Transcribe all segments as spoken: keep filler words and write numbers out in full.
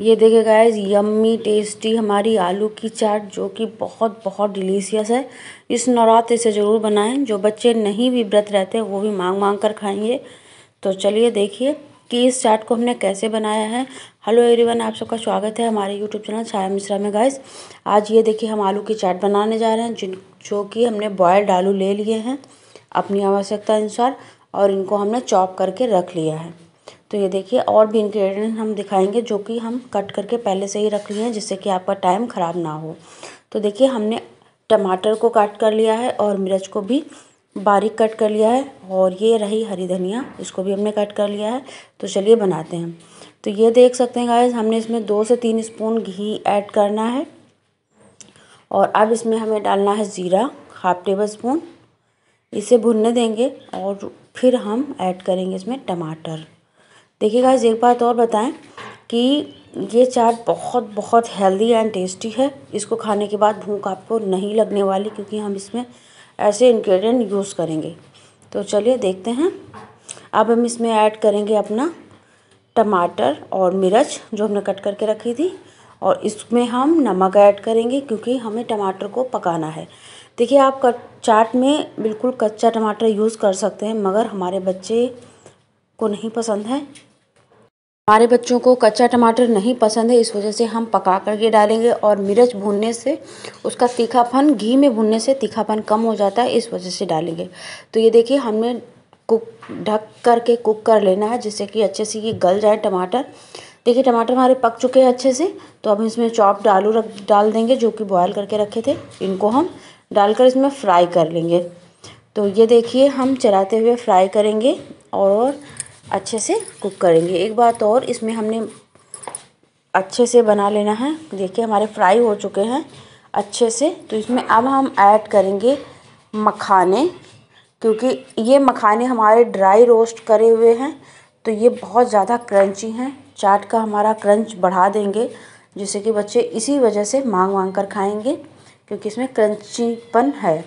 ये देखिए guys, yummy tasty हमारी आलू की चाट जो कि बहुत बहुत डिलीशियस है। इस नवरात्रि से ज़रूर बनाएं, जो बच्चे नहीं भी व्रत रहते वो भी मांग मांग कर खाएंगे। तो चलिए देखिए कि इस चाट को हमने कैसे बनाया है। हेलो एवरीवन, आप सबका स्वागत है हमारे यूट्यूब चैनल छाया मिश्रा में। गाइस आज ये देखिए हम आलू की चाट बनाने जा रहे हैं, जिन जो कि हमने बॉयल्ड आलू ले लिए हैं अपनी आवश्यकता अनुसार और इनको हमने चॉप करके रख लिया है। तो ये देखिए और भी इंग्रेडिएंट हम दिखाएंगे जो कि हम कट करके पहले से ही रख लिए हैं, जिससे कि आपका टाइम ख़राब ना हो। तो देखिए हमने टमाटर को काट कर लिया है और मिर्च को भी बारीक कट कर लिया है, और ये रही हरी धनिया, इसको भी हमने कट कर लिया है। तो चलिए बनाते हैं। तो ये देख सकते हैं गाइस, हमने इसमें दो से तीन स्पून घी ऐड करना है, और अब इसमें हमें डालना है ज़ीरा हाफ टेबल स्पून। इसे भुनने देंगे और फिर हम ऐड करेंगे इसमें टमाटर। देखिए गाइस एक बात और बताएं कि ये चाट बहुत बहुत हेल्दी एंड टेस्टी है। इसको खाने के बाद भूख आपको नहीं लगने वाली, क्योंकि हम इसमें ऐसे इंग्रेडिएंट यूज़ करेंगे। तो चलिए देखते हैं। अब हम इसमें ऐड करेंगे अपना टमाटर और मिर्च जो हमने कट करके रखी थी, और इसमें हम नमक ऐड करेंगे क्योंकि हमें टमाटर को पकाना है। देखिए आप चाट में बिल्कुल कच्चा टमाटर यूज़ कर सकते हैं, मगर हमारे बच्चे को नहीं पसंद है। हमारे बच्चों को कच्चा टमाटर नहीं पसंद है, इस वजह से हम पका करके डालेंगे। और मिर्च भूनने से उसका तीखापन, घी में भूनने से तीखापन कम हो जाता है, इस वजह से डालेंगे। तो ये देखिए हमने कुक ढक करके कुक कर लेना है, जिससे कि अच्छे से ये गल जाए टमाटर। देखिए टमाटर हमारे पक चुके हैं अच्छे से। तो अब इसमें चॉप्ड आलू रख डाल देंगे जो कि बॉयल करके रखे थे, इनको हम डालकर इसमें फ्राई कर लेंगे। तो ये देखिए हम चलाते हुए फ्राई करेंगे और अच्छे से कुक करेंगे। एक बात और, इसमें हमने अच्छे से बना लेना है। देखिए हमारे फ्राई हो चुके हैं अच्छे से। तो इसमें अब हम ऐड करेंगे मखाने, क्योंकि ये मखाने हमारे ड्राई रोस्ट करे हुए हैं, तो ये बहुत ज़्यादा क्रंची हैं। चाट का हमारा क्रंच बढ़ा देंगे, जिससे कि बच्चे इसी वजह से मांग मांग कर खाएंगे, क्योंकि इसमें क्रंचीपन है।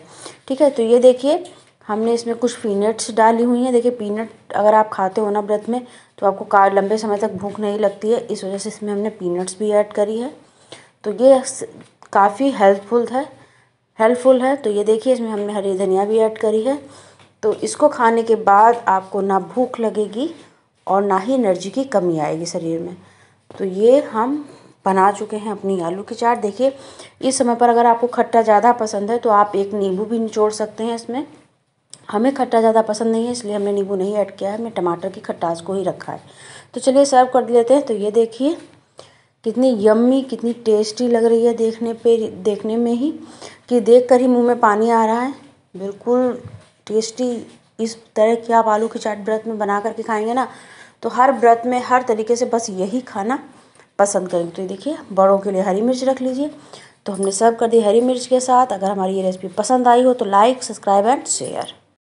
ठीक है, तो ये देखिए हमने इसमें कुछ पीनट्स डाली हुई हैं। देखिए पीनट अगर आप खाते हो ना व्रत में, तो आपको का लंबे समय तक भूख नहीं लगती है, इस वजह से इसमें हमने पीनट्स भी ऐड करी है। तो ये काफ़ी हेल्पफुल है हेल्पफुल है तो ये देखिए इसमें हमने हरी धनिया भी ऐड करी है। तो इसको खाने के बाद आपको ना भूख लगेगी और ना ही एनर्जी की कमी आएगी शरीर में। तो ये हम बना चुके हैं अपनी आलू की चाट। देखिए इस समय पर अगर आपको खट्टा ज़्यादा पसंद है तो आप एक नींबू भी निचोड़ सकते हैं इसमें। हमें खट्टा ज़्यादा पसंद नहीं है, इसलिए हमने नींबू नहीं ऐड किया है, हमने टमाटर की खट्टास को ही रखा है। तो चलिए सर्व कर लेते हैं। तो ये देखिए कितनी यम्मी, कितनी टेस्टी लग रही है देखने पे देखने में ही कि देख कर ही मुंह में पानी आ रहा है। बिल्कुल टेस्टी। इस तरह की आप आलू की चाट व्रत में बना करके खाएंगे ना, तो हर व्रत में हर तरीके से बस यही खाना पसंद करेंगे। तो ये देखिए बड़ों के लिए हरी मिर्च रख लीजिए। तो हमने सर्व कर दी हरी मिर्च के साथ। अगर हमारी ये रेसिपी पसंद आई हो तो लाइक, सब्सक्राइब एंड शेयर।